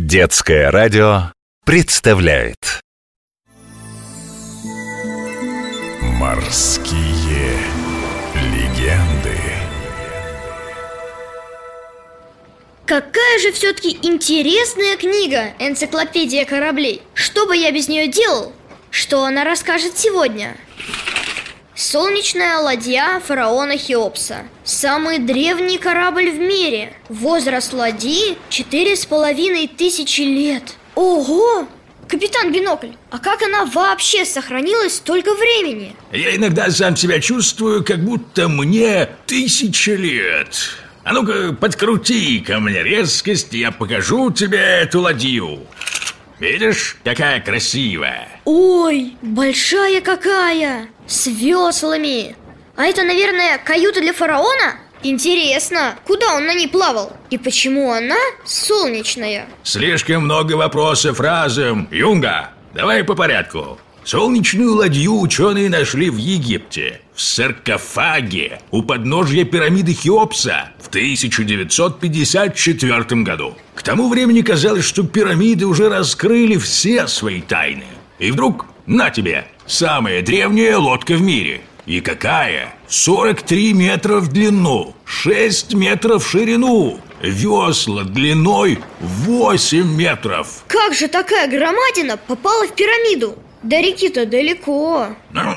Детское радио представляет. Морские легенды. Какая же все-таки интересная книга «Энциклопедия кораблей». Что бы я без нее делал? Что она расскажет сегодня? Солнечная ладья фараона Хеопса. Самый древний корабль в мире. Возраст ладьи 4500 лет. Ого! Капитан Бинокль, а как она вообще сохранилась столько времени? Я иногда сам себя чувствую, как будто мне 1000 лет. А ну-ка, подкрути ко мне резкость, я покажу тебе эту ладью. Видишь, какая красивая? Ой, большая какая! С веслами! А это, наверное, каюта для фараона? Интересно, куда он на ней плавал? И почему она солнечная? Слишком много вопросов разом, Юнга! Давай по порядку. Солнечную ладью ученые нашли в Египте, в саркофаге у подножья пирамиды Хеопса в 1954 году. К тому времени казалось, что пирамиды уже раскрыли все свои тайны. И вдруг, на тебе, самая древняя лодка в мире. И какая? 43 метра в длину, 6 метров в ширину, весла длиной 8 метров. Как же такая громадина попала в пирамиду? До реки-то далеко.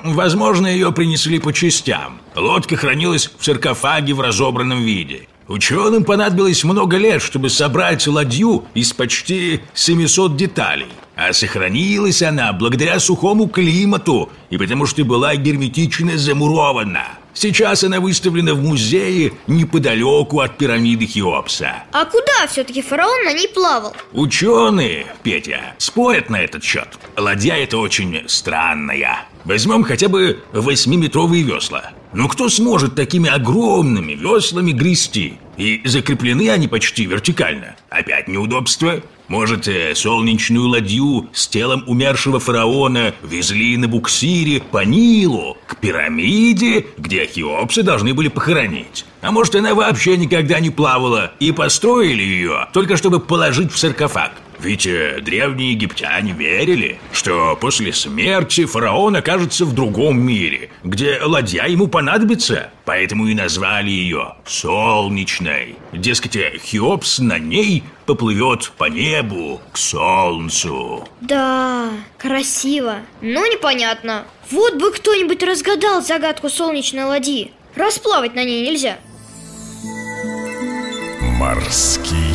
Возможно, ее принесли по частям. Лодка хранилась в саркофаге в разобранном виде. Ученым понадобилось много лет, чтобы собрать ладью из почти 700 деталей. А сохранилась она благодаря сухому климату и потому что была герметично замурована. Сейчас она выставлена в музее неподалеку от пирамиды Хеопса. А куда все-таки фараон на ней плавал? Ученые, Петя, спорят на этот счет. Ладья эта очень странная. Возьмем хотя бы 8-метровые весла. Но кто сможет такими огромными веслами грести? И закреплены они почти вертикально. Опять неудобство. Может, солнечную ладью с телом умершего фараона везли на буксире по Нилу к пирамиде, где Хеопса должны были похоронить. А может, она вообще никогда не плавала и построили ее, только чтобы положить в саркофаг. Ведь древние египтяне верили, что после смерти фараон окажется в другом мире, где ладья ему понадобится. Поэтому и назвали ее «Солнечной». Дескать, Хеопс на ней поплывет по небу к солнцу. Да, красиво, но непонятно. Вот бы кто-нибудь разгадал загадку солнечной ладьи. Расплавать на ней нельзя. Морские